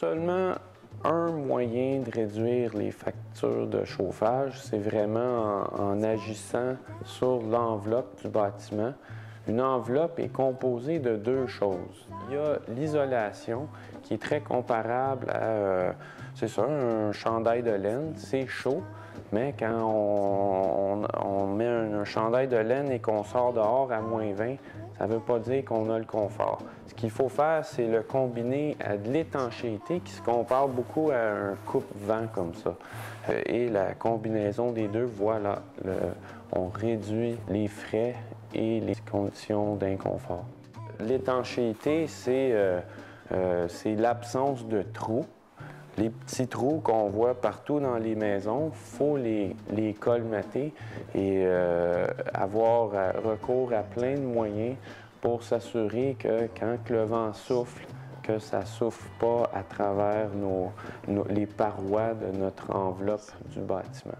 seulement un moyen de réduire les factures de chauffage, c'est vraiment en agissant sur l'enveloppe du bâtiment. Une enveloppe est composée de deux choses. Il y a l'isolation qui est très comparable à c'est ça, un chandail de laine. C'est chaud, mais quand on met un chandail de laine et qu'on sort dehors à -20, ça ne veut pas dire qu'on a le confort. Ce qu'il faut faire, c'est le combiner à de l'étanchéité qui se compare beaucoup à un coupe-vent comme ça. Et la combinaison des deux, voilà, on réduit les frais et les conditions d'inconfort. L'étanchéité, c'est l'absence de trous. Les petits trous qu'on voit partout dans les maisons, il faut les colmater et avoir recours à plein de moyens pour s'assurer que quand le vent souffle, que ça ne souffle pas à travers les parois de notre enveloppe du bâtiment.